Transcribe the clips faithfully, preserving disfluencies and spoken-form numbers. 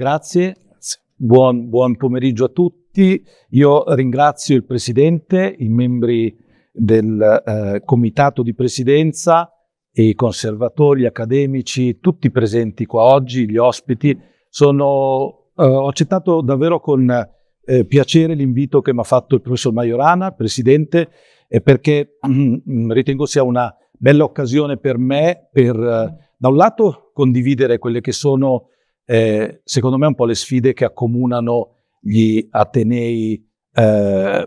Grazie, Grazie. Buon, buon pomeriggio a tutti. Io ringrazio il Presidente, i membri del eh, Comitato di Presidenza e i conservatori, gli accademici, tutti presenti qua oggi, gli ospiti. Sono, eh, ho accettato davvero con eh, piacere l'invito che mi ha fatto il Professor Majorana, Presidente, eh, perché mm, ritengo sia una bella occasione per me per, eh, da un lato, condividere quelle che sono Eh, secondo me un po' le sfide che accomunano gli atenei eh,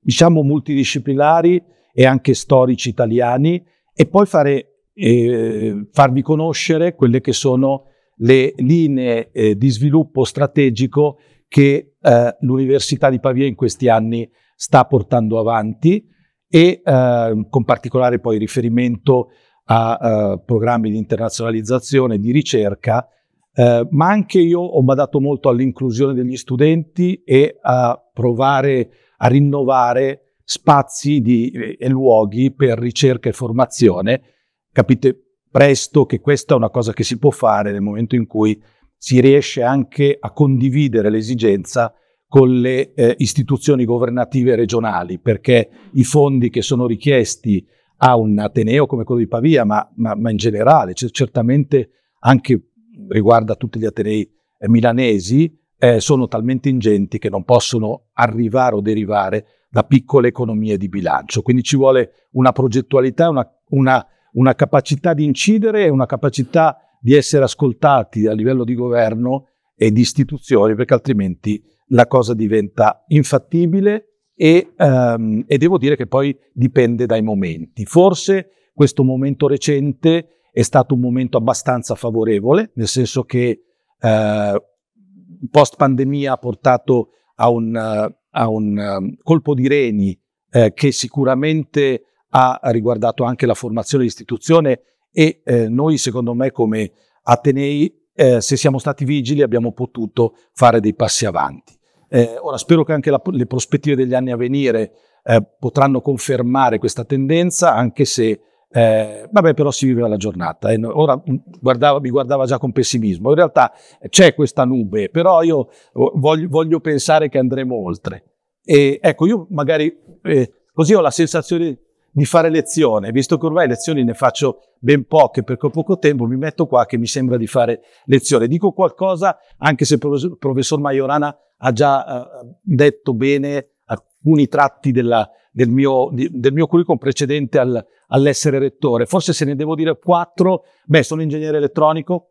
diciamo multidisciplinari e anche storici italiani, e poi fare, eh, farvi conoscere quelle che sono le linee eh, di sviluppo strategico che eh, l'Università di Pavia in questi anni sta portando avanti, e eh, con particolare poi riferimento a eh, programmi di internazionalizzazione, di ricerca. Uh, ma anche io ho badato molto all'inclusione degli studenti e a provare a rinnovare spazi di, e, e luoghi per ricerca e formazione. Capite presto che questa è una cosa che si può fare nel momento in cui si riesce anche a condividere l'esigenza con le eh, istituzioni governative regionali, perché i fondi che sono richiesti a un ateneo come quello di Pavia, ma, ma, ma in generale, cioè, certamente anche riguarda tutti gli atenei eh, milanesi, eh, sono talmente ingenti che non possono arrivare o derivare da piccole economie di bilancio. Quindi ci vuole una progettualità, una, una, una capacità di incidere e una capacità di essere ascoltati a livello di governo e di istituzioni, perché altrimenti la cosa diventa infattibile e, ehm, e devo dire che poi dipende dai momenti. Forse questo momento recente è stato un momento abbastanza favorevole, nel senso che eh, post pandemia ha portato a un, a un colpo di reni eh, che sicuramente ha riguardato anche la formazione di istituzione, e eh, noi secondo me come atenei, eh, se siamo stati vigili, abbiamo potuto fare dei passi avanti. Eh, ora spero che anche la, le prospettive degli anni a venire eh, potranno confermare questa tendenza, anche se Eh, vabbè, però si vive la giornata. Eh, ora guardava, mi guardava già con pessimismo. In realtà c'è questa nube, però io voglio, voglio pensare che andremo oltre. E, ecco, io magari eh, così ho la sensazione di fare lezione, visto che ormai lezioni ne faccio ben poche, perché ho poco tempo, mi metto qua che mi sembra di fare lezione. Dico qualcosa, anche se il Professor Majorana ha già eh, detto bene alcuni tratti della, del, mio, di, del mio curriculum precedente al, all'essere rettore. Forse se ne devo dire quattro, beh, sono ingegnere elettronico,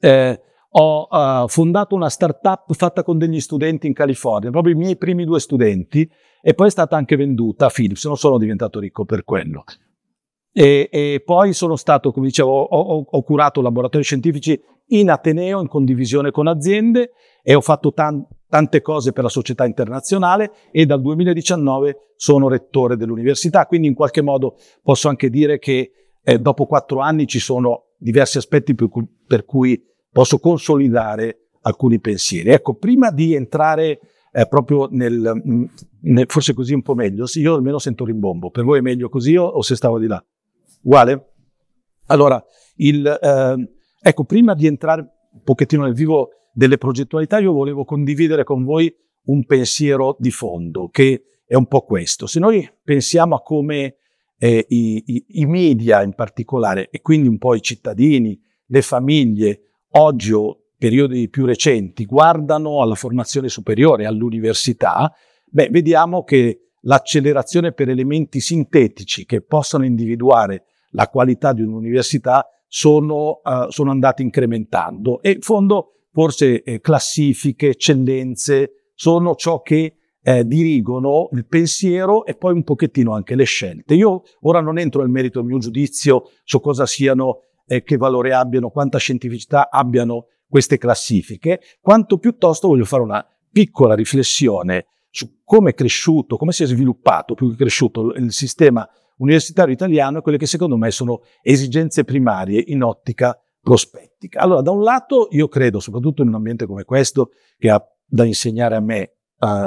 eh, ho eh, fondato una startup fatta con degli studenti in California, proprio i miei primi due studenti, e poi è stata anche venduta a Philips, non sono diventato ricco per quello. E, e poi sono stato, come dicevo, ho, ho curato laboratori scientifici in ateneo in condivisione con aziende, e ho fatto tanto tante cose per la società internazionale, e dal duemiladiciannove sono rettore dell'università, quindi in qualche modo posso anche dire che eh, dopo quattro anni ci sono diversi aspetti per cui, per cui posso consolidare alcuni pensieri. Ecco, prima di entrare eh, proprio nel, nel... forse così un po' meglio, sì, io almeno sento rimbombo, per voi è meglio così o, o se stavo di là? Uguale? Allora, il, eh, ecco, prima di entrare un pochettino nel vivo delle progettualità, io volevo condividere con voi un pensiero di fondo, che è un po' questo. Se noi pensiamo a come eh, i, i, i media in particolare, e quindi un po' i cittadini, le famiglie, oggi o periodi più recenti, guardano alla formazione superiore, all'università, beh, vediamo che l'accelerazione per elementi sintetici che possano individuare la qualità di un'università sono, uh, sono andati incrementando, e in fondo forse eh, classifiche, eccellenze, sono ciò che eh, dirigono il pensiero e poi un pochettino anche le scelte. Io ora non entro nel merito del mio giudizio su cosa siano, eh, che valore abbiano, quanta scientificità abbiano queste classifiche, quanto piuttosto voglio fare una piccola riflessione su come è cresciuto, come si è sviluppato, più che cresciuto, il sistema universitario italiano e quelle che secondo me sono esigenze primarie in ottica prospettica. Allora, da un lato io credo, soprattutto in un ambiente come questo, che ha da insegnare a me eh,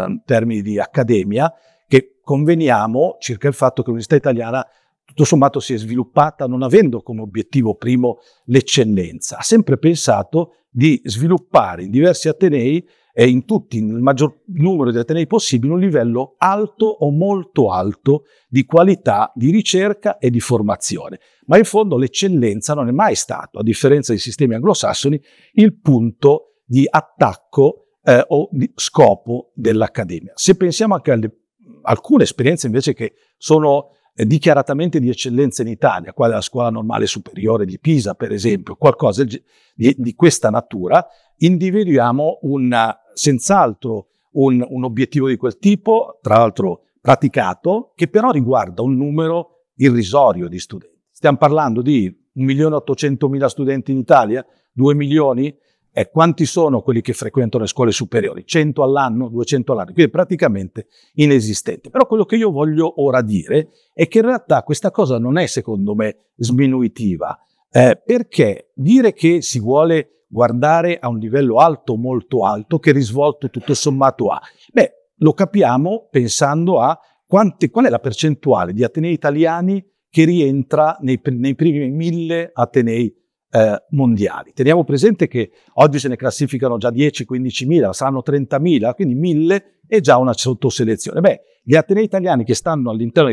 in termini di accademia, che conveniamo circa il fatto che l'università italiana tutto sommato si è sviluppata non avendo come obiettivo primo l'eccellenza, ha sempre pensato di sviluppare in diversi atenei e in tutti, nel maggior numero di atenei possibile, un livello alto o molto alto di qualità di ricerca e di formazione. Ma in fondo l'eccellenza non è mai stato, a differenza dei sistemi anglosassoni, il punto di attacco eh, o di scopo dell'accademia. Se pensiamo anche alle alcune esperienze invece che sono eh, dichiaratamente di eccellenza in Italia, quale la Scuola Normale Superiore di Pisa, per esempio, qualcosa di, di questa natura, individuiamo una senz'altro un, un obiettivo di quel tipo, tra l'altro praticato, che però riguarda un numero irrisorio di studenti. Stiamo parlando di un milione ottocentomila studenti in Italia, due milioni, e quanti sono quelli che frequentano le scuole superiori? cento all'anno, duecento all'anno, quindi praticamente inesistente. Però quello che io voglio ora dire è che in realtà questa cosa non è, secondo me, sminuitiva, eh, perché dire che si vuole guardare a un livello alto, molto alto, che risvolto tutto sommato ha? Beh, lo capiamo pensando a quante, qual è la percentuale di atenei italiani che rientra nei, nei primi mille atenei eh, mondiali. Teniamo presente che oggi se ne classificano già dieci quindicimila, saranno trentamila, quindi mille è già una sottoselezione. Beh, gli atenei italiani che stanno all'interno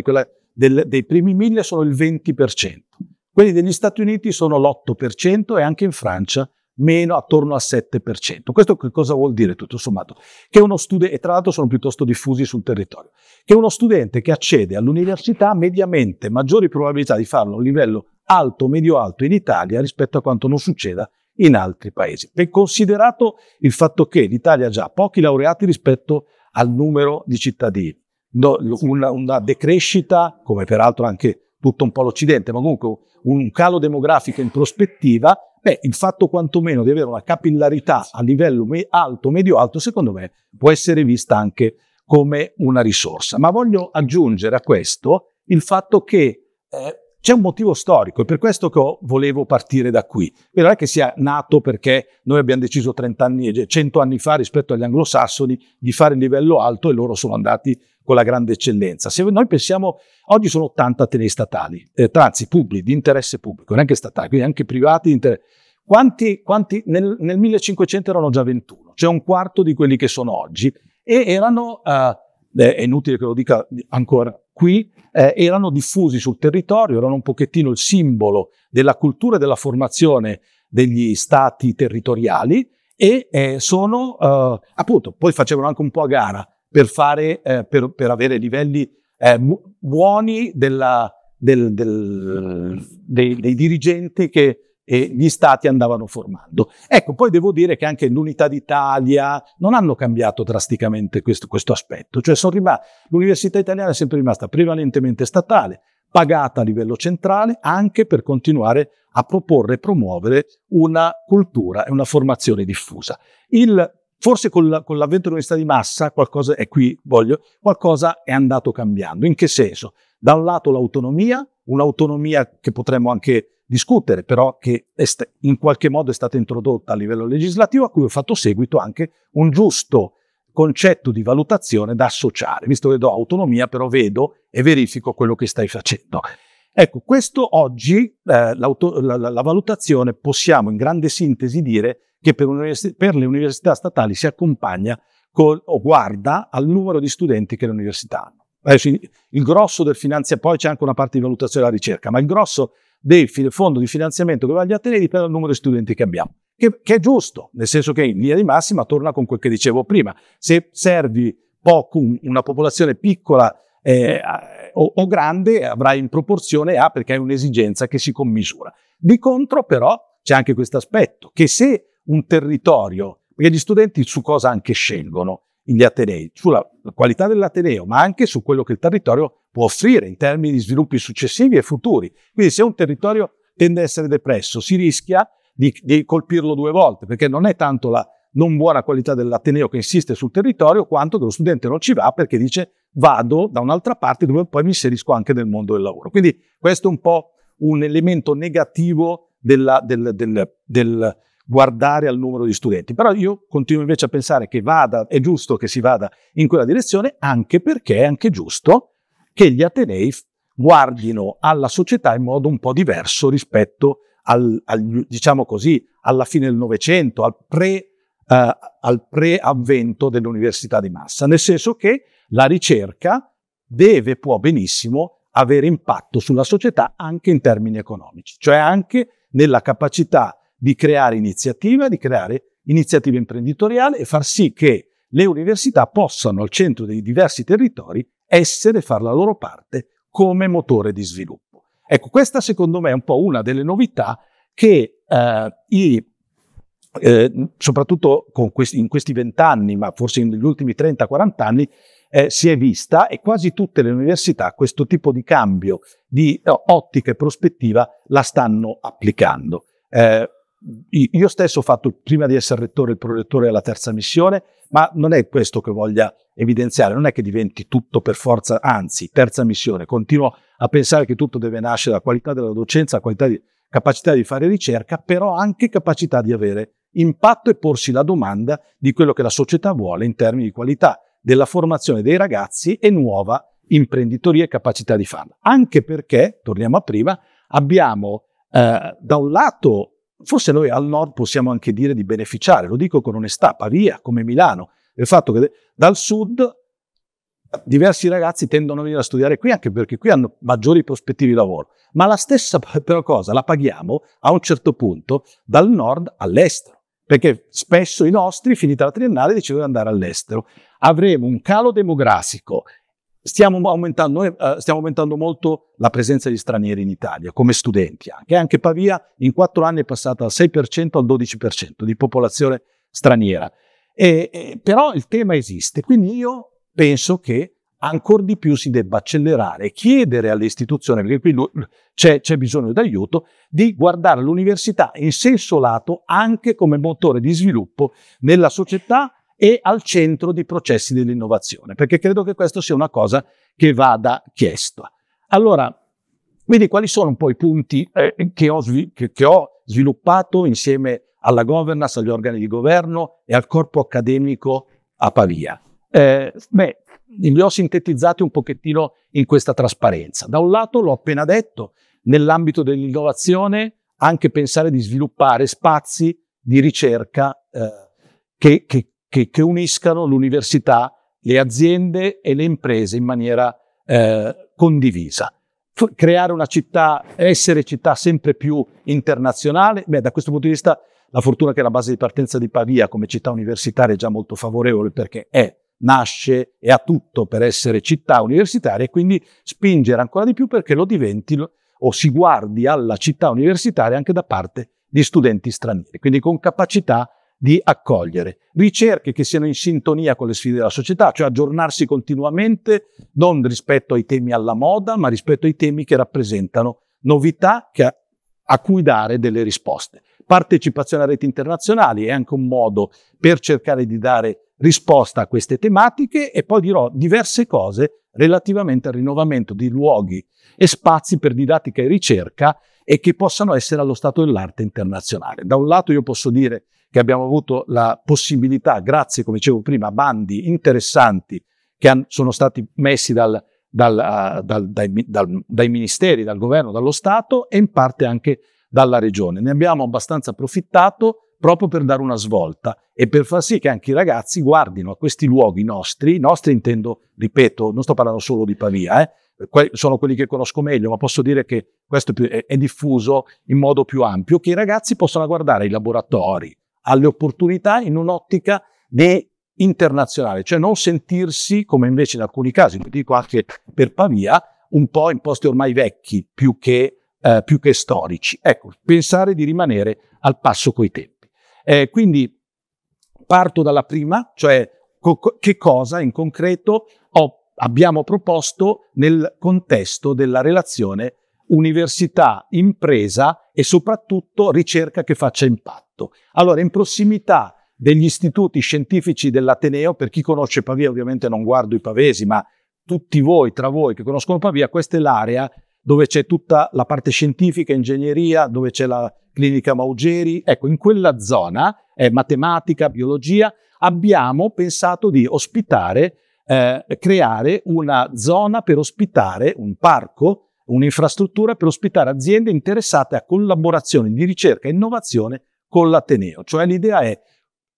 dei primi mille sono il venti per cento, quelli degli Stati Uniti sono l'otto per cento e anche in Francia meno, attorno al sette per cento. Questo che cosa vuol dire tutto sommato? Che uno studente, e tra l'altro sono piuttosto diffusi sul territorio, che uno studente che accede all'università ha mediamente maggiori probabilità di farlo a un livello alto, medio alto in Italia rispetto a quanto non succeda in altri paesi. E considerato il fatto che l'Italia ha già pochi laureati rispetto al numero di cittadini, no, una, una decrescita, come peraltro anche tutto un po' l'Occidente, ma comunque un calo demografico in prospettiva. Beh, il fatto quantomeno di avere una capillarità a livello me alto, medio alto, secondo me può essere vista anche come una risorsa. Ma voglio aggiungere a questo il fatto che eh, c'è un motivo storico, e per questo che volevo partire da qui. Quindi non è che sia nato perché noi abbiamo deciso trent'anni, cento anni fa rispetto agli anglosassoni di fare il livello alto e loro sono andati con la grande eccellenza. Se noi pensiamo, oggi sono ottanta atenei statali, eh, anzi pubblici, di interesse pubblico, non anche statali, quindi anche privati di interesse. Quanti, quanti nel, nel millecinquecento erano già ventuno, cioè un quarto di quelli che sono oggi, e erano, eh, è inutile che lo dica ancora qui, eh, erano diffusi sul territorio, erano un pochettino il simbolo della cultura e della formazione degli stati territoriali e eh, sono, eh, appunto, poi facevano anche un po' a gara per fare, eh, per, per avere livelli eh, buoni della, del, del, dei, dei dirigenti che eh, gli stati andavano formando. Ecco, poi devo dire che anche l'Unità d'Italia non hanno cambiato drasticamente questo, questo aspetto, cioè sono l'università italiana è sempre rimasta prevalentemente statale, pagata a livello centrale, anche per continuare a proporre e promuovere una cultura e una formazione diffusa. Il Forse con l'avvento dell'università di massa qualcosa è qui, voglio, qualcosa è andato cambiando. In che senso? Da un lato l'autonomia, un'autonomia che potremmo anche discutere, però che in qualche modo è stata introdotta a livello legislativo, a cui ho fatto seguito anche un giusto concetto di valutazione da associare. Visto che do autonomia, però vedo e verifico quello che stai facendo. Ecco, questo oggi, eh, la, la valutazione, possiamo in grande sintesi dire che per, per le università statali si accompagna col, o guarda al numero di studenti che le università hanno. Adesso, il grosso del finanziamento, poi c'è anche una parte di valutazione della ricerca, ma il grosso del fondo di finanziamento che va agli atenei dipende dal numero di studenti che abbiamo, che, che è giusto, nel senso che in linea di massima torna con quel che dicevo prima. Se servi poco una popolazione piccola eh, o, o grande, avrai in proporzione A, perché è un'esigenza che si commisura. Di contro, però, c'è anche questo aspetto, che se un territorio, perché gli studenti su cosa anche scelgono gli atenei, sulla qualità dell'ateneo, ma anche su quello che il territorio può offrire in termini di sviluppi successivi e futuri. Quindi se un territorio tende a essere depresso, si rischia di, di colpirlo due volte, perché non è tanto la non buona qualità dell'ateneo che insiste sul territorio, quanto che lo studente non ci va perché dice vado da un'altra parte dove poi mi inserisco anche nel mondo del lavoro. Quindi questo è un po' un elemento negativo della, del, del, del guardare al numero di studenti, però io continuo invece a pensare che vada, è giusto che si vada in quella direzione, anche perché è anche giusto che gli atenei guardino alla società in modo un po' diverso rispetto al, al, diciamo così, alla fine del Novecento, al pre- Uh, al preavvento dell'università di massa, nel senso che la ricerca deve, può benissimo avere impatto sulla società anche in termini economici, cioè anche nella capacità di creare iniziativa, di creare iniziativa imprenditoriale e far sì che le università possano al centro dei diversi territori essere e far la loro parte come motore di sviluppo. Ecco, questa secondo me è un po' una delle novità che uh, i Eh, soprattutto con questi, in questi vent'anni, ma forse negli ultimi trenta quaranta anni, eh, si è vista, e quasi tutte le università questo tipo di cambio di no, ottica e prospettiva la stanno applicando. Eh, io stesso ho fatto, prima di essere rettore, il prorettore alla terza missione, ma non è questo che voglia evidenziare, non è che diventi tutto per forza, anzi, terza missione, continuo a pensare che tutto deve nascere dalla qualità della docenza, la qualità di, capacità di fare ricerca, però anche capacità di avere impatto e porsi la domanda di quello che la società vuole in termini di qualità della formazione dei ragazzi e nuova imprenditoria e capacità di farla. Anche perché, torniamo a prima, abbiamo eh, da un lato, forse noi al nord possiamo anche dire di beneficiare, lo dico con onestà, Pavia come Milano, del fatto che dal sud diversi ragazzi tendono a venire a studiare qui anche perché qui hanno maggiori prospettive di lavoro, ma la stessa però cosa la paghiamo a un certo punto dal nord all'estero, perché spesso i nostri, finita la triennale, decidono di andare all'estero. Avremo un calo demografico, stiamo aumentando, noi, eh, stiamo aumentando molto la presenza di stranieri in Italia, come studenti anche, anche Pavia in quattro anni è passata dal sei per cento al dodici per cento di popolazione straniera, e, e, però il tema esiste, quindi io penso che ancor di più si debba accelerare e chiedere alle istituzioni, perché qui c'è bisogno d'aiuto, di guardare l'università in senso lato anche come motore di sviluppo nella società e al centro di processi dell'innovazione, perché credo che questa sia una cosa che vada chiesta. Allora, quindi quali sono un po' i punti eh, che, ho, che, che ho sviluppato insieme alla governance, agli organi di governo e al corpo accademico a Pavia? Eh, beh, li ho sintetizzati un pochettino in questa trasparenza. Da un lato, l'ho appena detto, nell'ambito dell'innovazione anche pensare di sviluppare spazi di ricerca eh, che, che, che, che uniscano l'università, le aziende e le imprese in maniera eh, condivisa. F- creare una città, essere città sempre più internazionale, beh, da questo punto di vista la fortuna che la base di partenza di Pavia come città universitaria è già molto favorevole, perché è nasce e ha tutto per essere città universitaria, e quindi spingere ancora di più perché lo diventi o si guardi alla città universitaria anche da parte di studenti stranieri, quindi con capacità di accogliere. Ricerche che siano in sintonia con le sfide della società, cioè aggiornarsi continuamente, non rispetto ai temi alla moda, ma rispetto ai temi che rappresentano novità che, a cui dare delle risposte. Partecipazione a reti internazionali è anche un modo per cercare di dare risposta a queste tematiche, e poi dirò diverse cose relativamente al rinnovamento di luoghi e spazi per didattica e ricerca e che possano essere allo stato dell'arte internazionale. Da un lato io posso dire che abbiamo avuto la possibilità, grazie come dicevo prima a bandi interessanti che han, sono stati messi dal, dal, uh, dal, dai, dal, dai ministeri, dal governo, dallo Stato e in parte anche dalla regione. Ne abbiamo abbastanza approfittato proprio per dare una svolta e per far sì che anche i ragazzi guardino a questi luoghi nostri, nostri intendo, ripeto, non sto parlando solo di Pavia, eh, que- sono quelli che conosco meglio, ma posso dire che questo è, più, è, è diffuso in modo più ampio, che i ragazzi possano guardare ai laboratori, alle opportunità in un'ottica di internazionale, cioè non sentirsi, come invece in alcuni casi, dico anche per Pavia, un po' in posti ormai vecchi, più che, eh, più che storici. Ecco, pensare di rimanere al passo coi tempi. Eh, quindi parto dalla prima, cioè co- che cosa in concreto ho, abbiamo proposto nel contesto della relazione università-impresa e soprattutto ricerca che faccia impatto. Allora, in prossimità degli istituti scientifici dell'Ateneo, per chi conosce Pavia, ovviamente non guardo i pavesi, ma tutti voi, tra voi che conoscono Pavia, questa è l'area dove c'è tutta la parte scientifica, ingegneria, dove c'è la clinica Maugeri, ecco in quella zona, eh, matematica, biologia, abbiamo pensato di ospitare, eh, creare una zona per ospitare un parco un'infrastruttura per ospitare aziende interessate a collaborazioni di ricerca e innovazione con l'Ateneo. Cioè l'idea è: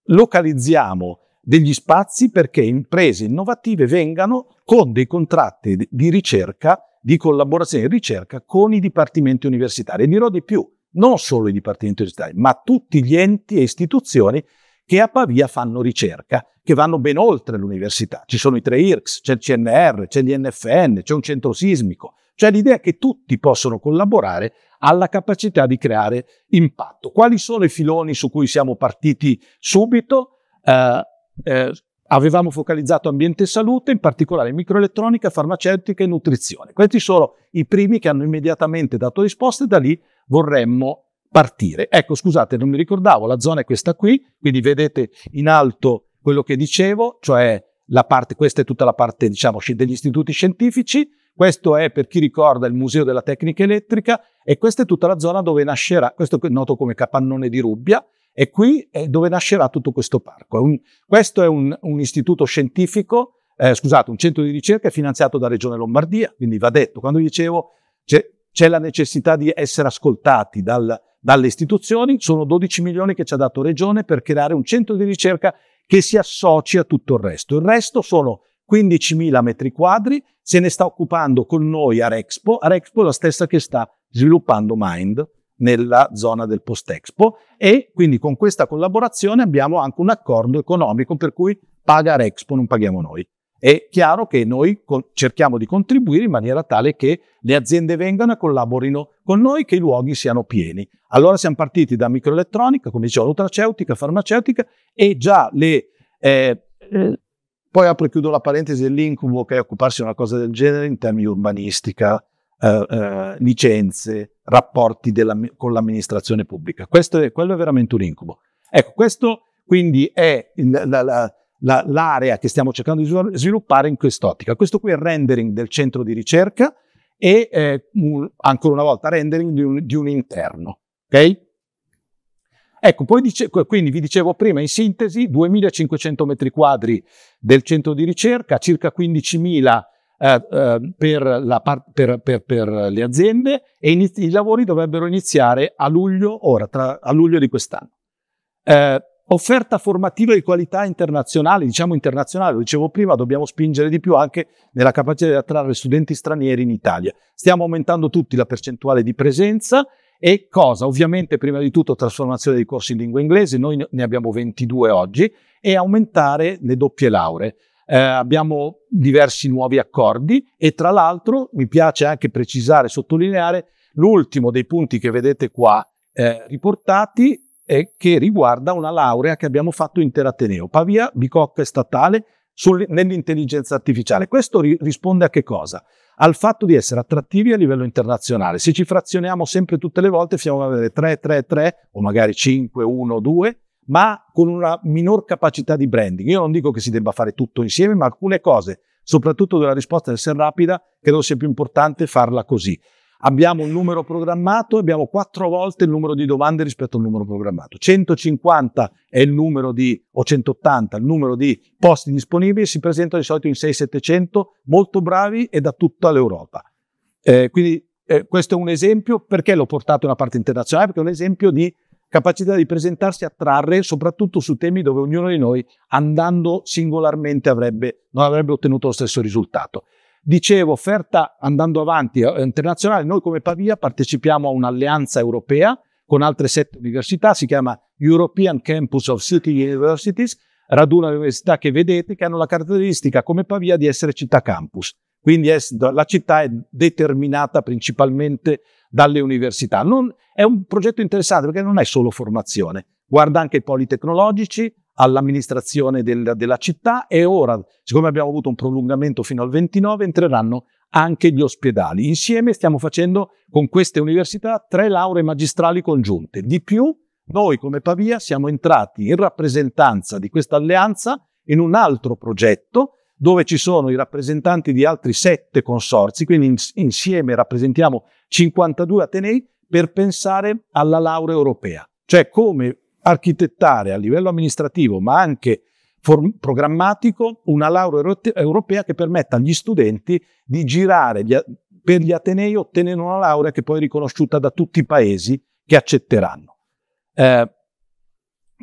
localizziamo degli spazi perché imprese innovative vengano con dei contratti di ricerca, di collaborazione e ricerca con i dipartimenti universitari. E dirò di più, non solo i dipartimenti universitari, ma tutti gli enti e istituzioni che a Pavia fanno ricerca, che vanno ben oltre l'università. Ci sono i tre I R C S, c'è il C N R, c'è l'I N F N, c'è un centro sismico. Cioè l'idea che tutti possono collaborare alla capacità di creare impatto. Quali sono i filoni su cui siamo partiti subito? Eh, eh, avevamo focalizzato ambiente e salute, in particolare microelettronica, farmaceutica e nutrizione. Questi sono i primi che hanno immediatamente dato risposte, da lì vorremmo partire. Ecco, scusate, non mi ricordavo, la zona è questa qui, quindi vedete in alto quello che dicevo, cioè la parte, questa è tutta la parte, diciamo, degli istituti scientifici. Questo è, per chi ricorda, il Museo della Tecnica Elettrica, e questa è tutta la zona dove nascerà, questo è noto come Capannone di Rubbia, e qui è dove nascerà tutto questo parco. È un, questo è un, un istituto scientifico, eh, scusate, un centro di ricerca finanziato da Regione Lombardia, quindi va detto, quando dicevo c'è la necessità di essere ascoltati dal, dalle istituzioni, sono dodici milioni che ci ha dato Regione per creare un centro di ricerca che si associ a tutto il resto. Il resto sono quindicimila metri quadri, se ne sta occupando con noi a Rexpo. A Rexpo è la stessa che sta sviluppando Mind nella zona del post-Expo, e quindi con questa collaborazione abbiamo anche un accordo economico per cui paga Rexpo, non paghiamo noi. È chiaro che noi cerchiamo di contribuire in maniera tale che le aziende vengano e collaborino con noi, che i luoghi siano pieni. Allora siamo partiti da microelettronica, come dicevo, nutraceutica, farmaceutica, e già le... Eh, eh, Poi apro e chiudo la parentesi dell'incubo che è occuparsi di una cosa del genere in termini urbanistica, eh, eh, licenze, rapporti della, con l'amministrazione pubblica. Questo è, quello è veramente un incubo. Ecco, questo quindi è l'area la, la, la, che stiamo cercando di sviluppare in quest'ottica. Questo qui è il rendering del centro di ricerca e eh, un, ancora una volta rendering di un, di un interno. Ok? Ecco, poi dice, quindi vi dicevo prima in sintesi, duemilacinquecento metri quadri del centro di ricerca, circa quindicimila eh, eh, per, per, per, per le aziende, e inizi, i lavori dovrebbero iniziare a luglio, ora, tra, a luglio di quest'anno. Eh, offerta formativa di qualità internazionale, diciamo internazionale, lo dicevo prima, dobbiamo spingere di più anche nella capacità di attrarre studenti stranieri in Italia. Stiamo aumentando tutti la percentuale di presenza. E cosa? Ovviamente prima di tutto trasformazione dei corsi in lingua inglese, noi ne abbiamo ventidue oggi, e aumentare le doppie lauree. Eh, abbiamo diversi nuovi accordi, e tra l'altro mi piace anche precisare, sottolineare l'ultimo dei punti che vedete qua eh, riportati, eh, che riguarda una laurea che abbiamo fatto interateneo, Pavia, Bicocca e Statale, nell'intelligenza artificiale. Questo ri risponde a che cosa? Al fatto di essere attrattivi a livello internazionale. Se ci frazioniamo sempre tutte le volte, siamo a avere tre, tre, tre o magari cinque, uno, due, ma con una minor capacità di branding. Io non dico che si debba fare tutto insieme, ma alcune cose, soprattutto della risposta deve essere rapida, credo sia più importante farla così. Abbiamo un numero programmato, abbiamo quattro volte il numero di domande rispetto al numero programmato. centocinquanta è il numero di, o centottanta, il numero di posti disponibili, si presentano di solito in seicento settecento, molto bravi, e da tutta l'Europa. Eh, quindi eh, questo è un esempio, perché l'ho portato nella parte internazionale? Perché è un esempio di capacità di presentarsi, attrarre, soprattutto su temi dove ognuno di noi, andando singolarmente, avrebbe, non avrebbe ottenuto lo stesso risultato. Dicevo, offerta andando avanti internazionale, noi come Pavia partecipiamo a un'alleanza europea con altre sette università, si chiama European Campus of City Universities, raduna le università che vedete che hanno la caratteristica come Pavia di essere città campus, quindi è, la città è determinata principalmente dalle università. Non, è un progetto interessante perché non è solo formazione, guarda anche i poli tecnologici, all'amministrazione del, della città, e ora, siccome abbiamo avuto un prolungamento fino al ventinove, entreranno anche gli ospedali. Insieme stiamo facendo con queste università tre lauree magistrali congiunte. Di più, noi come Pavia siamo entrati in rappresentanza di questa alleanza in un altro progetto dove ci sono i rappresentanti di altri sette consorzi, quindi in, insieme rappresentiamo cinquantadue atenei per pensare alla laurea europea, cioè come architettare a livello amministrativo ma anche programmatico una laurea europea che permetta agli studenti di girare, per gli atenei ottenendo una laurea che poi è riconosciuta da tutti i paesi che accetteranno. Eh,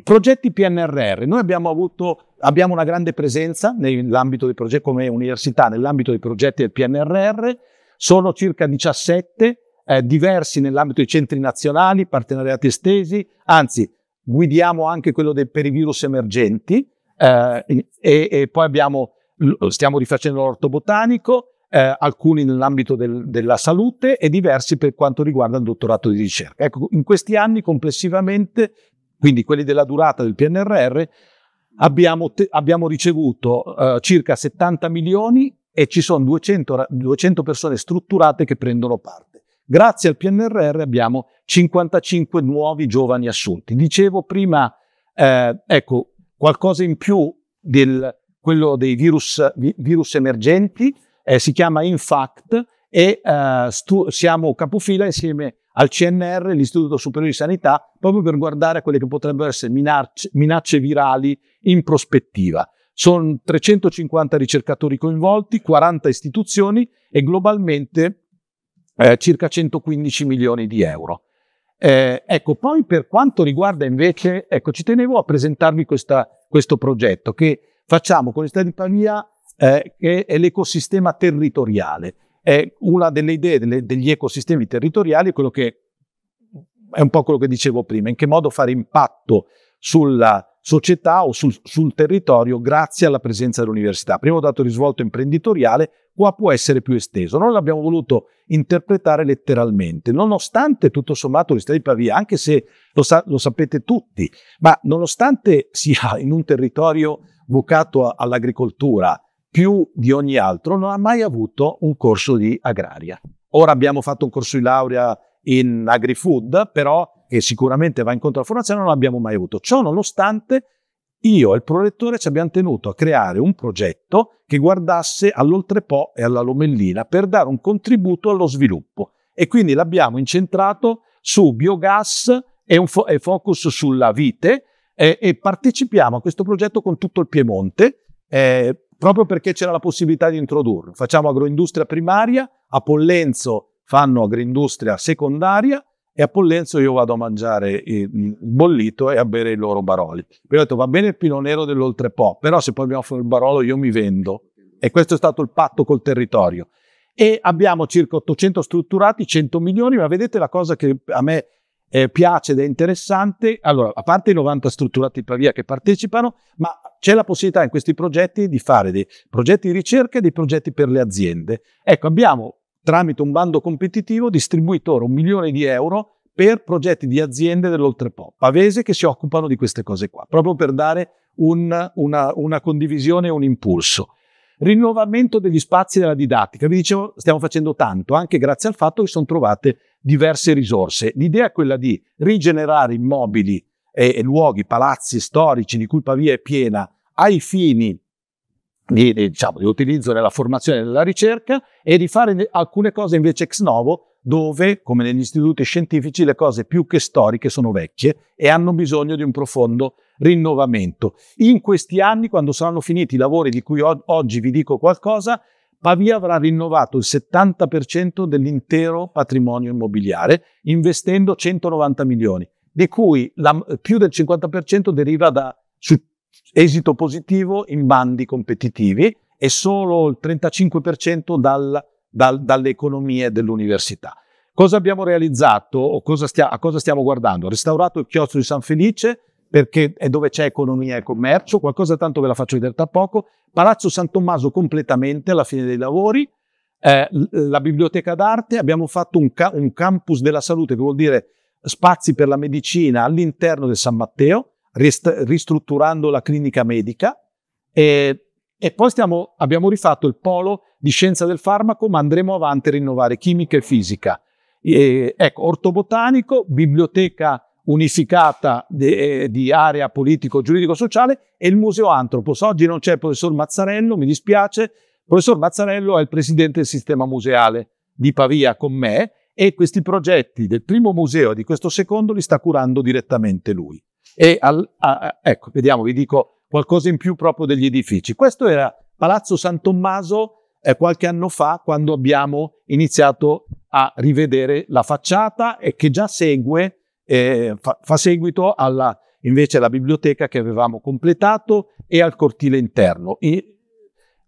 progetti P N R R. Noi abbiamo avuto, abbiamo una grande presenza nell'ambito dei progetti, come università, nell'ambito dei progetti del P N R R. Sono circa diciassette, eh, diversi nell'ambito dei centri nazionali, partenariati estesi, anzi guidiamo anche quello dei, per i virus emergenti, eh, e, e poi abbiamo, stiamo rifacendo l'ortobotanico, eh, alcuni nell'ambito del, della salute e diversi per quanto riguarda il dottorato di ricerca. Ecco, in questi anni complessivamente, quindi quelli della durata del P N R R, abbiamo, abbiamo ricevuto eh, circa settanta milioni e ci sono duecento, duecento persone strutturate che prendono parte. Grazie al P N R R abbiamo cinquantacinque nuovi giovani assunti. Dicevo prima, eh, ecco, qualcosa in più del quello dei virus, vi, virus emergenti, eh, si chiama Infact e eh, siamo capofila insieme al C N R, l'Istituto Superiore di Sanità, proprio per guardare a quelle che potrebbero essere minacce, minacce virali in prospettiva. Sono trecentocinquanta ricercatori coinvolti, quaranta istituzioni e globalmente eh, circa centoquindici milioni di euro. Eh, ecco, poi per quanto riguarda invece, ecco, ci tenevo a presentarvi questa, questo progetto che facciamo con l'Università di Pavia, eh, che è l'ecosistema territoriale. È una delle idee delle, degli ecosistemi territoriali, quello che è un po' quello che dicevo prima, in che modo fare impatto sulla società o sul, sul territorio grazie alla presenza dell'università. Prima ho dato risvolto imprenditoriale, qua può essere più esteso. Noi l'abbiamo voluto interpretare letteralmente, nonostante tutto sommato l'Università di Pavia, anche se lo, sa lo sapete tutti, ma nonostante sia in un territorio vocato all'agricoltura più di ogni altro, non ha mai avuto un corso di agraria. Ora abbiamo fatto un corso di laurea in agri-food, però che sicuramente va incontro alla formazione, non l'abbiamo mai avuto. Ciò nonostante, io e il prorettore ci abbiamo tenuto a creare un progetto che guardasse all'Oltrepo e alla Lomellina per dare un contributo allo sviluppo. E quindi l'abbiamo incentrato su biogas e un fo e focus sulla vite, eh, e partecipiamo a questo progetto con tutto il Piemonte, eh, proprio perché c'era la possibilità di introdurlo. Facciamo agroindustria primaria, a Pollenzo fanno agroindustria secondaria, e a Pollenzo io vado a mangiare il bollito e a bere i loro baroli. Io ho detto, va bene il pino nero dell'Oltrepo, però se poi abbiamo fatto il barolo io mi vendo. E questo è stato il patto col territorio. E abbiamo circa ottocento strutturati, cento milioni, ma vedete la cosa che a me eh, piace ed è interessante. Allora, a parte i novanta strutturati per via che partecipano, ma c'è la possibilità in questi progetti di fare dei progetti di ricerca e dei progetti per le aziende. Ecco, abbiamo tramite un bando competitivo distribuito un milione di euro per progetti di aziende dell'Oltrepo pavese che si occupano di queste cose qua, proprio per dare un, una, una condivisione e un impulso. Rinnovamento degli spazi della didattica. Vi dicevo, stiamo facendo tanto, anche grazie al fatto che sono trovate diverse risorse. L'idea è quella di rigenerare immobili e, e luoghi, palazzi storici di cui Pavia è piena, ai fini Di, diciamo, di utilizzo nella formazione e nella ricerca, e di fare alcune cose invece ex novo, dove, come negli istituti scientifici, le cose più che storiche sono vecchie e hanno bisogno di un profondo rinnovamento. In questi anni, quando saranno finiti i lavori di cui oggi vi dico qualcosa, Pavia avrà rinnovato il settanta per cento dell'intero patrimonio immobiliare, investendo centonovanta milioni, di cui la, più del cinquanta per cento deriva da su, esito positivo in bandi competitivi e solo il trentacinque per cento dal, dal, dalle economie dell'università. Cosa abbiamo realizzato o cosa stia, a cosa stiamo guardando? Restaurato il Chiostro di San Felice, perché è dove c'è economia e commercio, qualcosa tanto ve la faccio vedere tra poco. Palazzo San Tommaso completamente alla fine dei lavori, eh, la Biblioteca d'Arte, abbiamo fatto un, ca un campus della salute, che vuol dire spazi per la medicina all'interno del San Matteo, ristrutturando la clinica medica, e, e poi stiamo, abbiamo rifatto il Polo di Scienza del Farmaco, ma andremo avanti a rinnovare chimica e fisica. E, ecco, ortobotanico, biblioteca unificata de, di area politico-giuridico-sociale e il Museo Antropos. Oggi non c'è il professor Mazzarello, mi dispiace. Il professor Mazzarello è il presidente del sistema museale di Pavia con me, e questi progetti del primo museo e di questo secondo li sta curando direttamente lui. E al, a, ecco, vediamo, vi dico qualcosa in più proprio degli edifici. Questo era Palazzo San Tommaso, eh, qualche anno fa, quando abbiamo iniziato a rivedere la facciata, e che già segue, eh, fa, fa seguito alla, invece, alla biblioteca che avevamo completato e al cortile interno. E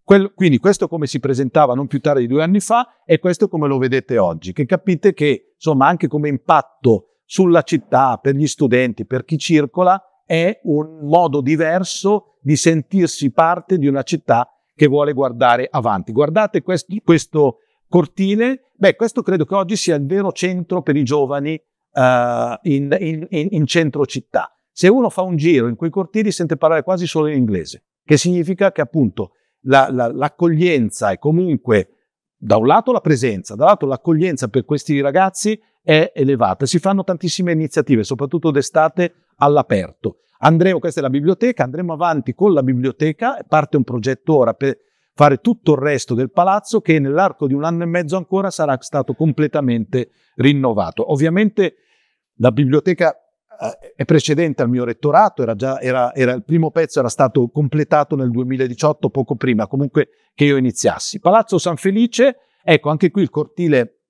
quel, quindi questo come si presentava non più tardi di due anni fa, e questo come lo vedete oggi, che capite che insomma anche come impatto sulla città, per gli studenti, per chi circola, è un modo diverso di sentirsi parte di una città che vuole guardare avanti. Guardate questo, questo cortile, beh, questo credo che oggi sia il vero centro per i giovani uh, in, in, in centro città. Se uno fa un giro in quei cortili sente parlare quasi solo in inglese, che significa che appunto l'accoglienza la, la, e comunque da un lato la presenza, dall'altro l'accoglienza per questi ragazzi è elevata. Si fanno tantissime iniziative, soprattutto d'estate all'aperto. Andremo, questa è la biblioteca, andremo avanti con la biblioteca, parte un progetto ora per fare tutto il resto del palazzo, che nell'arco di un anno e mezzo ancora sarà stato completamente rinnovato. Ovviamente la biblioteca eh, è precedente al mio rettorato, era già, era, era, il primo pezzo era stato completato nel duemiladiciotto, poco prima comunque che io iniziassi. Palazzo San Felice, ecco anche qui il cortile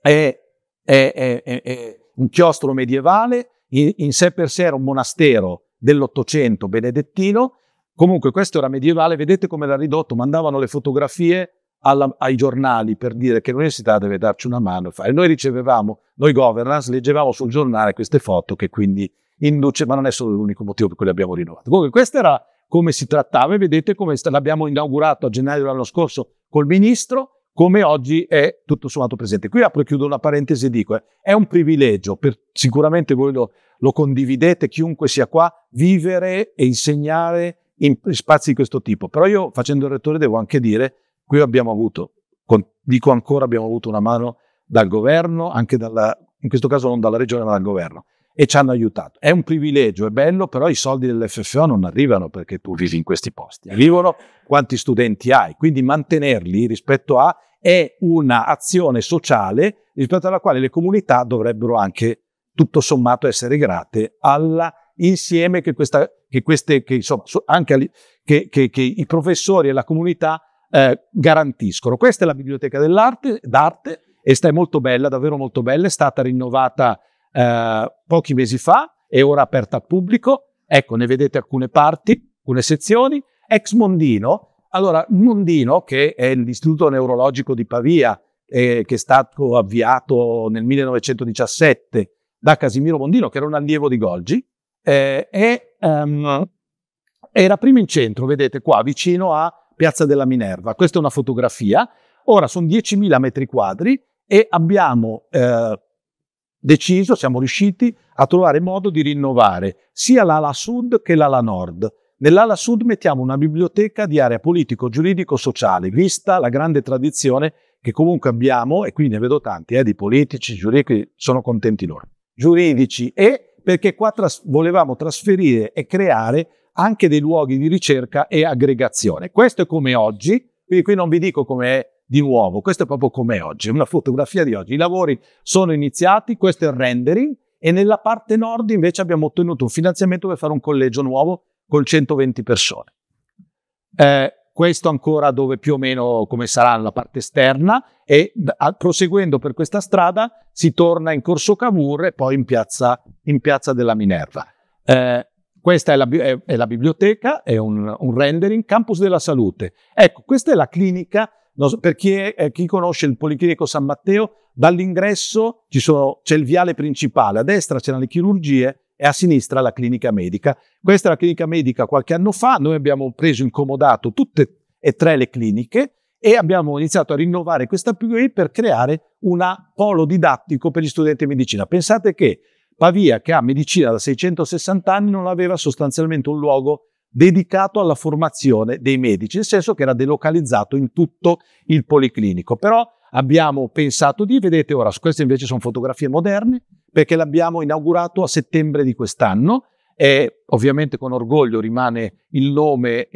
è, è, è, è, è un chiostro medievale, in, in sé per sé era un monastero dell'Ottocento benedettino. Comunque questo era medievale, vedete come l'ha ridotto, mandavano le fotografie alla, ai giornali per dire che l'università deve darci una mano. E noi ricevevamo, noi governance, leggevamo sul giornale queste foto che quindi induce, ma non è solo l'unico motivo per cui le abbiamo rinnovate. Comunque questo era come si trattava, e vedete come l'abbiamo inaugurato a gennaio dell'anno scorso col ministro, come oggi è tutto sommato presente. Qui apro e chiudo una parentesi e dico, eh, è un privilegio, per, sicuramente voi lo, lo condividete, chiunque sia qua, vivere e insegnare in spazi di questo tipo, però io facendo il rettore devo anche dire, qui abbiamo avuto, con, dico ancora, abbiamo avuto una mano dal governo, anche dalla, in questo caso non dalla regione ma dal governo, e ci hanno aiutato. È un privilegio, è bello, però i soldi dell'F F O non arrivano perché tu vivi in questi posti, arrivano quanti studenti hai, quindi mantenerli rispetto a, è un'azione sociale rispetto alla quale le comunità dovrebbero anche tutto sommato essere grate alla insieme che, questa, che, queste, che, insomma, anche che, che, che i professori e la comunità eh, garantiscono. Questa è la Biblioteca dell'Arte, e sta molto bella, davvero molto bella, è stata rinnovata eh, pochi mesi fa, è ora aperta al pubblico. Ecco, ne vedete alcune parti, alcune sezioni. Ex Mondino, allora Mondino, che è l'Istituto Neurologico di Pavia, eh, che è stato avviato nel millenovecentodiciassette da Casimiro Mondino, che era un allievo di Golgi, Eh, eh, um, era prima in centro, vedete qua, vicino a Piazza della Minerva. Questa è una fotografia. Ora sono diecimila metri quadri e abbiamo eh, deciso, siamo riusciti a trovare modo di rinnovare sia l'ala sud che l'ala nord. Nell'ala sud mettiamo una biblioteca di area politico-giuridico-sociale, vista la grande tradizione che comunque abbiamo, e qui ne vedo tanti, eh, di politici, giuridici, sono contenti loro, giuridici e... perché qua tras- volevamo trasferire e creare anche dei luoghi di ricerca e aggregazione. Questo è come oggi, quindi qui non vi dico com'è di nuovo, questo è proprio com'è oggi, una fotografia di oggi. I lavori sono iniziati, questo è il rendering, e nella parte nord invece abbiamo ottenuto un finanziamento per fare un collegio nuovo con centoventi persone. Eh, questo ancora dove più o meno come sarà la parte esterna, e a, proseguendo per questa strada si torna in Corso Cavour e poi in piazza, in piazza della Minerva. Eh, questa è la, è, è la biblioteca, è un, un rendering. Campus della Salute. Ecco, questa è la clinica, so, per chi, è, eh, chi conosce il Policlinico San Matteo, dall'ingresso c'è il viale principale, a destra c'erano le chirurgie e a sinistra la clinica medica. Questa è la clinica medica qualche anno fa, noi abbiamo preso incomodato tutte e tre le cliniche e abbiamo iniziato a rinnovare questa P G I per creare un polo didattico per gli studenti di medicina. Pensate che Pavia, che ha medicina da seicentosessanta anni, non aveva sostanzialmente un luogo dedicato alla formazione dei medici, nel senso che era delocalizzato in tutto il policlinico. Però abbiamo pensato di, vedete ora, queste invece sono fotografie moderne, perché l'abbiamo inaugurato a settembre di quest'anno, e ovviamente con orgoglio rimane il nome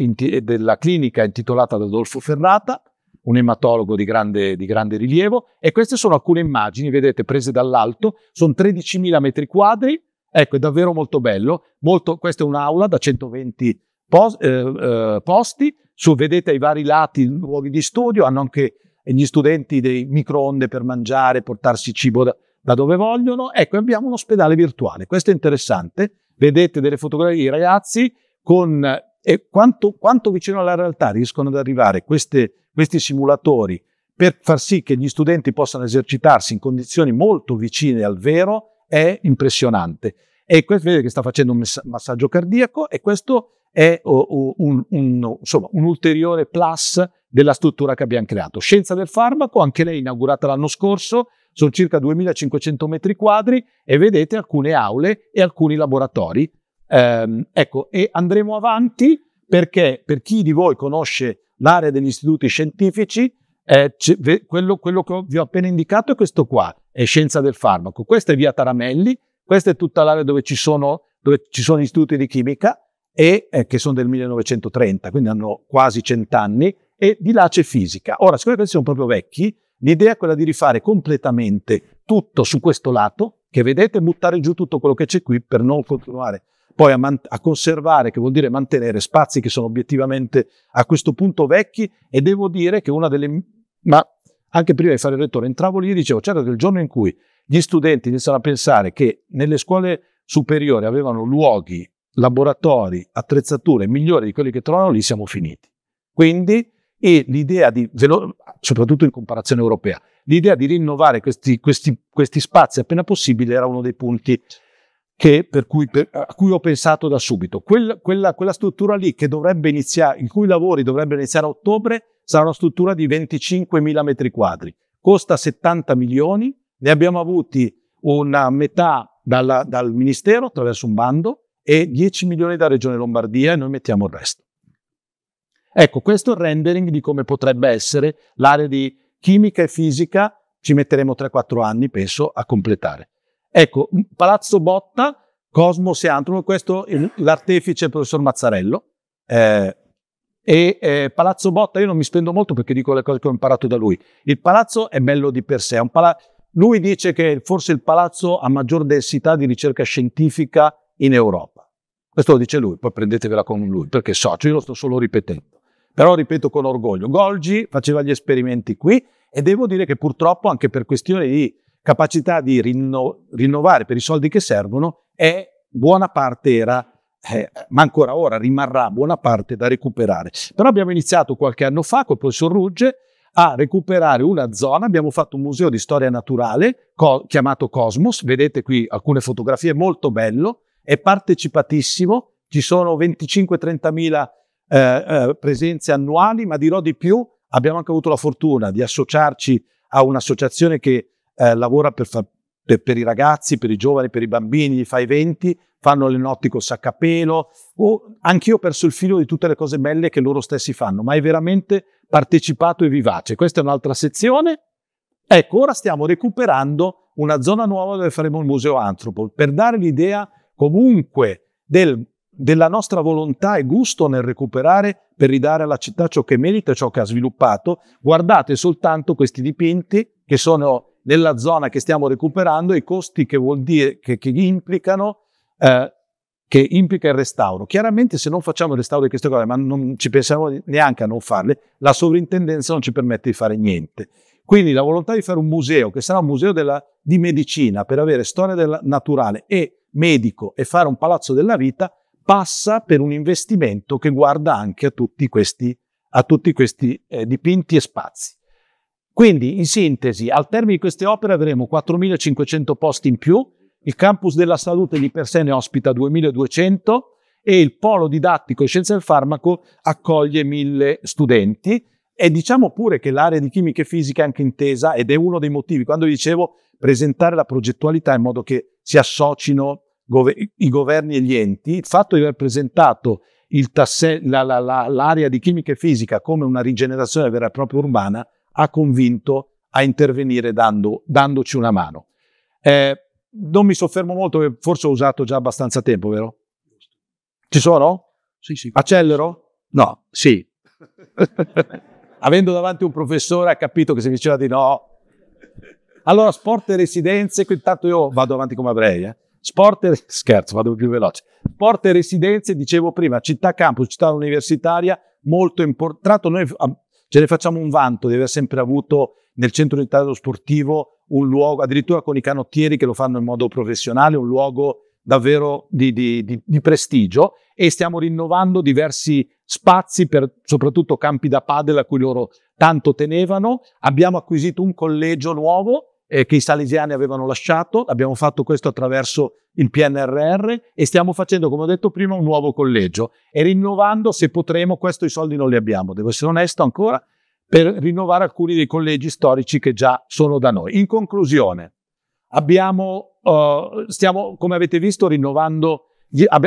della clinica intitolata ad Adolfo Ferrata, un ematologo di grande, di grande rilievo, e queste sono alcune immagini, vedete, prese dall'alto, sono tredicimila metri quadri, ecco, è davvero molto bello, molto, questa è un'aula da centoventi pos eh, eh, posti, su, vedete ai vari lati luoghi di studio, hanno anche gli studenti dei microonde per mangiare, portarsi cibo da, da dove vogliono. Ecco, abbiamo un ospedale virtuale, questo è interessante, vedete delle fotografie dei ragazzi con eh, quanto, quanto vicino alla realtà riescono ad arrivare queste, questi simulatori per far sì che gli studenti possano esercitarsi in condizioni molto vicine al vero, è impressionante. E questo, vedete che sta facendo un massaggio cardiaco, e questo è un, un, un, insomma, un ulteriore plus della struttura che abbiamo creato. Scienza del farmaco, anche lei inaugurata l'anno scorso, sono circa duemilacinquecento metri quadri e vedete alcune aule e alcuni laboratori. Ehm, ecco, e andremo avanti perché per chi di voi conosce l'area degli istituti scientifici, eh, quello, quello che vi ho appena indicato è questo qua, è Scienza del farmaco. Questa è via Taramelli, questa è tutta l'area dove ci sono, dove ci sono istituti di chimica, e eh, che sono del millenovecentotrenta, quindi hanno quasi cent'anni, e di là c'è fisica. Ora, siccome questi sono proprio vecchi, l'idea è quella di rifare completamente tutto su questo lato, che vedete, buttare giù tutto quello che c'è qui per non continuare poi a, a conservare, che vuol dire mantenere spazi che sono obiettivamente a questo punto vecchi. E devo dire che una delle... ma anche prima di fare il rettore entravo lì e dicevo, certo che il giorno in cui gli studenti iniziano a pensare che nelle scuole superiori avevano luoghi, laboratori, attrezzature migliori di quelli che trovano lì, siamo finiti. Quindi l'idea di, soprattutto in comparazione europea, l'idea di rinnovare questi, questi, questi spazi appena possibile era uno dei punti che, per cui, per, a cui ho pensato da subito. Quel, quella, quella struttura lì che dovrebbe iniziare, i cui lavori dovrebbero iniziare a ottobre, sarà una struttura di venticinquemila metri quadri, costa settanta milioni, ne abbiamo avuti una metà dalla, dal Ministero attraverso un bando, e dieci milioni da Regione Lombardia, e noi mettiamo il resto. Ecco, questo è il rendering di come potrebbe essere l'area di chimica e fisica, ci metteremo tre quattro anni, penso, a completare. Ecco, Palazzo Botta, Cosmos e Antropos, questo è l'artefice professor Mazzarello, eh, e eh, Palazzo Botta, io non mi spendo molto perché dico le cose che ho imparato da lui. Il palazzo è bello di per sé, è un pala- lui dice che forse il palazzo ha maggior densità di ricerca scientifica in Europa. Questo lo dice lui, poi prendetevela con lui, perché so, cioè io lo sto solo ripetendo. Però ripeto con orgoglio, Golgi faceva gli esperimenti qui, e devo dire che purtroppo anche per questione di capacità di rinno, rinnovare per i soldi che servono, è buona parte era, eh, ma ancora ora rimarrà buona parte da recuperare. Però abbiamo iniziato qualche anno fa col professor Rugge a recuperare una zona, abbiamo fatto un museo di storia naturale co- chiamato Cosmos, vedete qui alcune fotografie, molto bello, è partecipatissimo, ci sono venticinque a trenta mila eh, eh, presenze annuali, ma dirò di più, abbiamo anche avuto la fortuna di associarci a un'associazione che eh, lavora per, per, per i ragazzi, per i giovani, per i bambini, gli fai venti, fanno le notti col saccapelo, o anch'io ho perso il filo di tutte le cose belle che loro stessi fanno, ma è veramente partecipato e vivace. Questa è un'altra sezione. Ecco, ora stiamo recuperando una zona nuova dove faremo il museo Antropos, per dare l'idea comunque del, della nostra volontà e gusto nel recuperare per ridare alla città ciò che merita e ciò che ha sviluppato. Guardate soltanto questi dipinti che sono nella zona che stiamo recuperando, i costi che vuol dire che, che implicano, eh, che implica il restauro. Chiaramente se non facciamo il restauro di queste cose, ma non ci pensiamo neanche a non farle, la sovrintendenza non ci permette di fare niente. Quindi la volontà di fare un museo, che sarà un museo della, di medicina, per avere storia della, naturale e medico, e fare un palazzo della vita, passa per un investimento che guarda anche a tutti questi, a tutti questi eh, dipinti e spazi. Quindi, in sintesi, al termine di queste opere avremo quattromilacinquecento posti in più, il campus della salute di per sé ne ospita duemiladuecento e il polo didattico e scienze del farmaco accoglie mille studenti. E diciamo pure che l'area di chimica e fisica è anche intesa, ed è uno dei motivi, quando dicevo, presentare la progettualità in modo che si associno i governi e gli enti, il fatto di aver presentato l'area la, la, la, di chimica e fisica come una rigenerazione vera e propria urbana ha convinto a intervenire dando, dandoci una mano. Eh, non mi soffermo molto, forse ho usato già abbastanza tempo, vero? Ci sono? Sì, sì. Accelero? No, sì. Avendo davanti un professore ha capito che se mi diceva di no... Allora, sport e residenze, intanto io vado avanti come avrei. Eh. Sport e... scherzo, vado più veloce. Sport e residenze, dicevo prima, città campus, città universitaria, molto importante. Noi ce ne facciamo un vanto di aver sempre avuto nel centro d'Italia dello sportivo un luogo, addirittura con i canottieri che lo fanno in modo professionale, un luogo davvero di, di, di, di prestigio, e stiamo rinnovando diversi spazi, per soprattutto campi da padel a cui loro tanto tenevano. Abbiamo acquisito un collegio nuovo eh, che i salesiani avevano lasciato, abbiamo fatto questo attraverso il P N R R e stiamo facendo, come ho detto prima, un nuovo collegio e rinnovando, se potremo, questo i soldi non li abbiamo, devo essere onesto ancora, per rinnovare alcuni dei collegi storici che già sono da noi. In conclusione, abbiamo, uh, stiamo, come avete visto, rinnovando, gli, abbi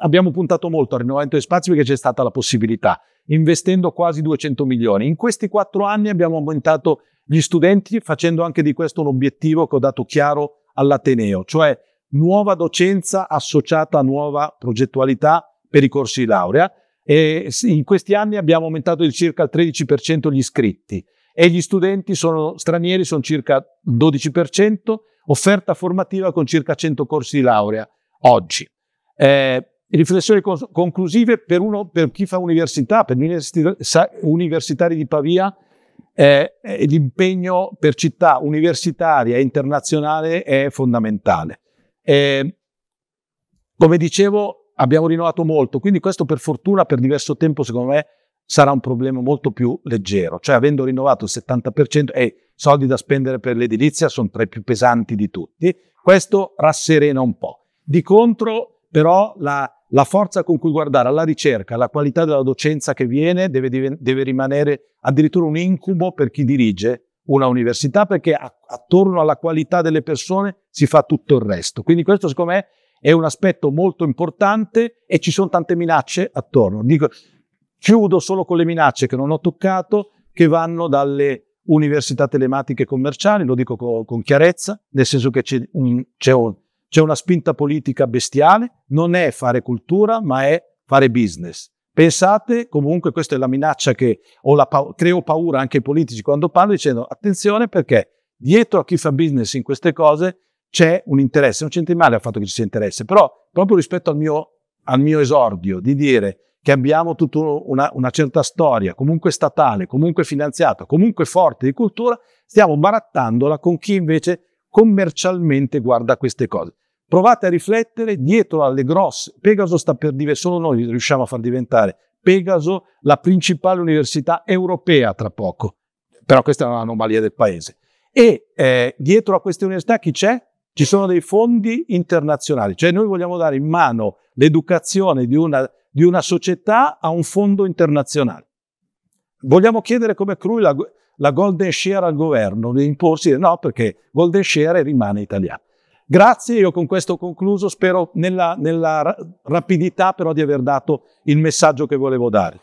abbiamo puntato molto al rinnovamento degli spazi perché c'è stata la possibilità, investendo quasi duecento milioni. In questi quattro anni abbiamo aumentato gli studenti, facendo anche di questo l'obiettivo che ho dato chiaro all'Ateneo, cioè nuova docenza associata a nuova progettualità per i corsi di laurea. E in questi anni abbiamo aumentato di circa il tredici per cento gli iscritti e gli studenti sono stranieri, sono circa il dodici per cento, offerta formativa con circa cento corsi di laurea oggi. Eh, riflessioni conclusive per, uno, per chi fa università, per gli universitari di Pavia, eh, l'impegno per città universitaria e internazionale è fondamentale. Eh, come dicevo, abbiamo rinnovato molto, quindi questo per fortuna per diverso tempo secondo me sarà un problema molto più leggero, cioè avendo rinnovato il settanta per cento e i soldi da spendere per l'edilizia sono tra i più pesanti di tutti, questo rasserena un po'. Di contro però la, la forza con cui guardare alla ricerca, alla qualità della docenza che viene deve, deve rimanere addirittura un incubo per chi dirige una università, perché a, attorno alla qualità delle persone si fa tutto il resto, quindi questo secondo me è un aspetto molto importante e ci sono tante minacce attorno. Dico, chiudo solo con le minacce che non ho toccato, che vanno dalle università telematiche commerciali, lo dico co con chiarezza, nel senso che c'è un, un, una spinta politica bestiale, non è fare cultura ma è fare business. Pensate, comunque questa è la minaccia che ho la pa creo paura anche ai politici quando parlo, dicendo attenzione perché dietro a chi fa business in queste cose c'è un interesse, non c'entra male al fatto che ci sia interesse, però proprio rispetto al mio, al mio esordio di dire che abbiamo tutta una, una certa storia, comunque statale, comunque finanziata, comunque forte di cultura, stiamo barattandola con chi invece commercialmente guarda queste cose. Provate a riflettere dietro alle grosse, Pegaso sta per diventare, solo noi riusciamo a far diventare Pegaso la principale università europea tra poco, però questa è un'anomalia del paese. E eh, dietro a queste università chi c'è? Ci sono dei fondi internazionali, cioè noi vogliamo dare in mano l'educazione di una, di una società a un fondo internazionale. Vogliamo chiedere come Crui la, la golden share al governo, di imporsi? No, perché golden share rimane italiana. Grazie, io con questo ho concluso, spero nella, nella rapidità però di aver dato il messaggio che volevo dare.